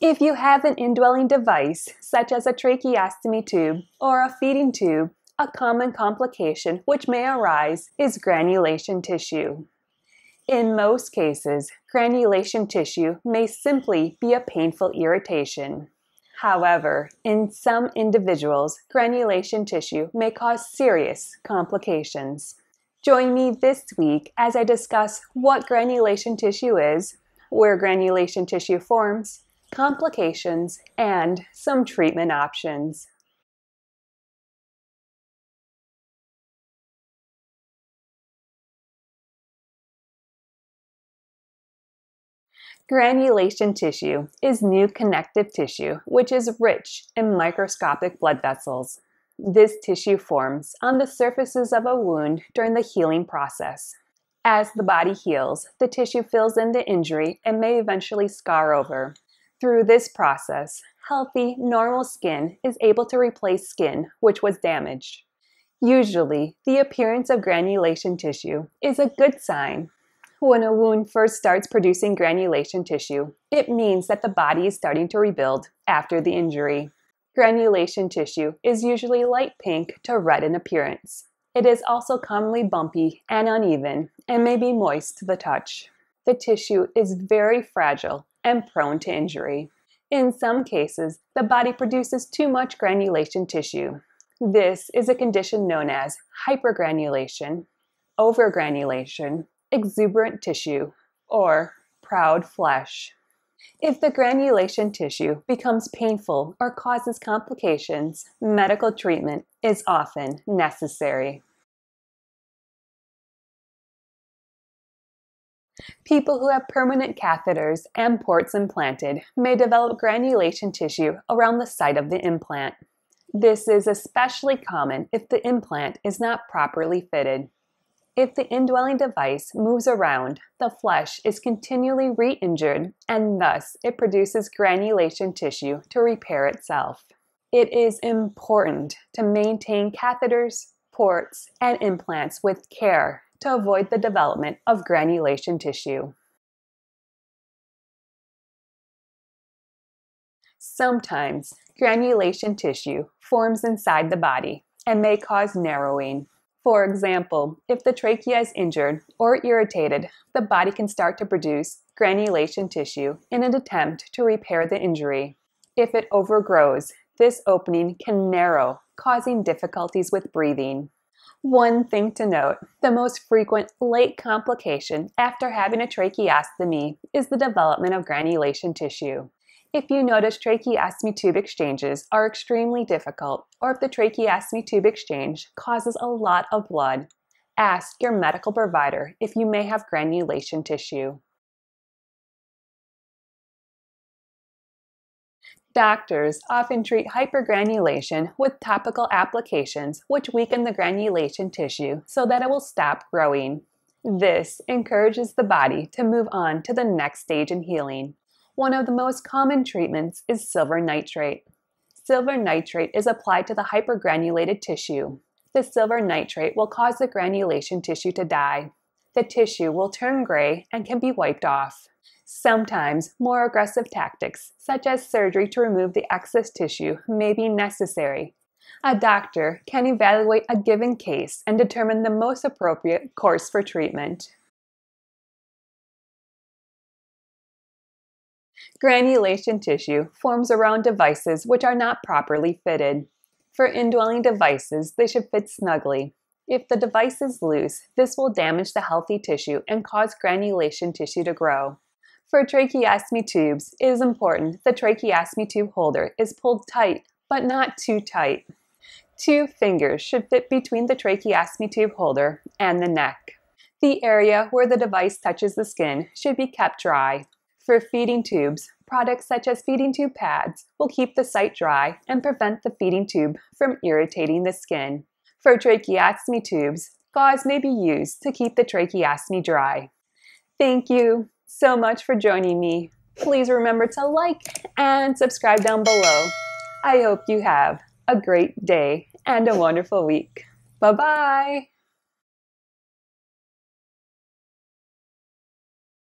If you have an indwelling device, such as a tracheostomy tube or a feeding tube, a common complication which may arise is granulation tissue. In most cases, granulation tissue may simply be a painful irritation. However, in some individuals, granulation tissue may cause serious complications. Join me this week as I discuss what granulation tissue is, where granulation tissue forms, complications, and some treatment options. Granulation tissue is new connective tissue which is rich in microscopic blood vessels. This tissue forms on the surfaces of a wound during the healing process. As the body heals, the tissue fills in the injury and may eventually scar over. Through this process, healthy, normal skin is able to replace skin which was damaged. Usually, the appearance of granulation tissue is a good sign. When a wound first starts producing granulation tissue, it means that the body is starting to rebuild after the injury. Granulation tissue is usually light pink to red in appearance. It is also commonly bumpy and uneven and may be moist to the touch. The tissue is very fragile and prone to injury. In some cases, the body produces too much granulation tissue. This is a condition known as hypergranulation, overgranulation, exuberant tissue, or proud flesh. If the granulation tissue becomes painful or causes complications, medical treatment is often necessary. People who have permanent catheters and ports implanted may develop granulation tissue around the site of the implant. This is especially common if the implant is not properly fitted. If the indwelling device moves around, the flesh is continually re-injured and thus it produces granulation tissue to repair itself. It is important to maintain catheters, ports, and implants with care to avoid the development of granulation tissue. Sometimes granulation tissue forms inside the body and may cause narrowing. For example, if the trachea is injured or irritated, the body can start to produce granulation tissue in an attempt to repair the injury. If it overgrows, this opening can narrow, causing difficulties with breathing. One thing to note, the most frequent late complication after having a tracheostomy is the development of granulation tissue. If you notice tracheostomy tube exchanges are extremely difficult, or if the tracheostomy tube exchange causes a lot of blood, ask your medical provider if you may have granulation tissue. Doctors often treat hypergranulation with topical applications which weaken the granulation tissue so that it will stop growing. This encourages the body to move on to the next stage in healing. One of the most common treatments is silver nitrate. Silver nitrate is applied to the hypergranulated tissue. The silver nitrate will cause the granulation tissue to die. The tissue will turn gray and can be wiped off. Sometimes more aggressive tactics, such as surgery to remove the excess tissue, may be necessary. A doctor can evaluate a given case and determine the most appropriate course for treatment. Granulation tissue forms around devices which are not properly fitted. For indwelling devices, they should fit snugly. If the device is loose, this will damage the healthy tissue and cause granulation tissue to grow. For tracheostomy tubes, it is important the tracheostomy tube holder is pulled tight, but not too tight. Two fingers should fit between the tracheostomy tube holder and the neck. The area where the device touches the skin should be kept dry. For feeding tubes, products such as feeding tube pads will keep the site dry and prevent the feeding tube from irritating the skin. For tracheostomy tubes, gauze may be used to keep the tracheostomy dry. Thank you so much for joining me. Please remember to like and subscribe down below. I hope you have a great day and a wonderful week. Bye-bye!